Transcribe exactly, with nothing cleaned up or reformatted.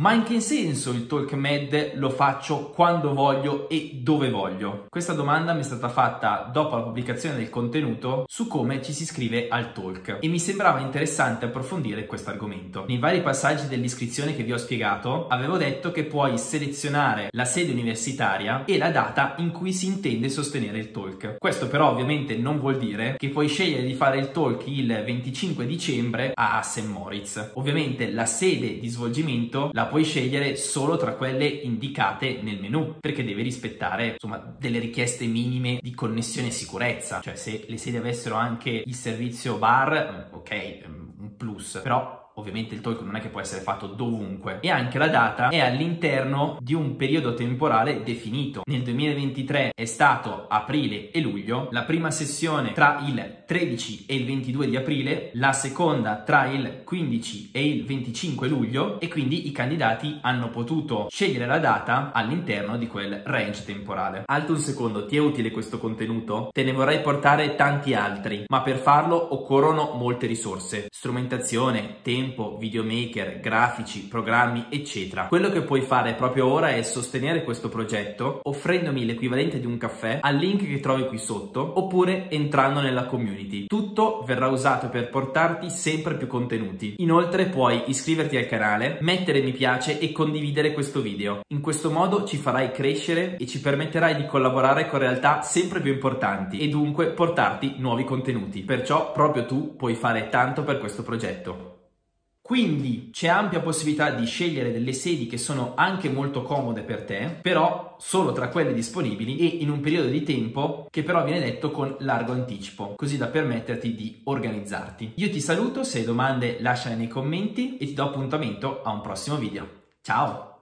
Ma in che senso il TOLC-MED lo faccio quando voglio e dove voglio? Questa domanda mi è stata fatta dopo la pubblicazione del contenuto su come ci si iscrive al TOLC e mi sembrava interessante approfondire questo argomento. Nei vari passaggi dell'iscrizione che vi ho spiegato avevo detto che puoi selezionare la sede universitaria e la data in cui si intende sostenere il TOLC. Questo però ovviamente non vuol dire che puoi scegliere di fare il TOLC il venticinque dicembre a Saint Moritz. Ovviamente la sede di svolgimento la puoi scegliere solo tra quelle indicate nel menu, perché devi rispettare insomma delle richieste minime di connessione e sicurezza. Cioè, se le sedi avessero anche il servizio bar, ok, un plus, però ovviamente il TOLC non è che può essere fatto dovunque, e anche la data è all'interno di un periodo temporale definito. Nel duemilaventitré è stato aprile e luglio, la prima sessione tra il tredici e il ventidue di aprile, la seconda tra il quindici e il venticinque luglio, e quindi i candidati hanno potuto scegliere la data all'interno di quel range temporale. Alto un secondo, ti è utile questo contenuto? Te ne vorrei portare tanti altri, ma per farlo occorrono molte risorse, strumentazione, tempo, videomaker, grafici, programmi, eccetera. Quello che puoi fare proprio ora è sostenere questo progetto offrendomi l'equivalente di un caffè al link che trovi qui sotto, oppure entrando nella community. Tutto verrà usato per portarti sempre più contenuti. Inoltre puoi iscriverti al canale, mettere mi piace e condividere questo video. In questo modo ci farai crescere e ci permetterai di collaborare con realtà sempre più importanti e dunque portarti nuovi contenuti. Perciò proprio tu puoi fare tanto per questo progetto. Quindi c'è ampia possibilità di scegliere delle sedi che sono anche molto comode per te, però solo tra quelle disponibili e in un periodo di tempo che però viene detto con largo anticipo, così da permetterti di organizzarti. Io ti saluto, se hai domande lasciale nei commenti e ti do appuntamento a un prossimo video. Ciao!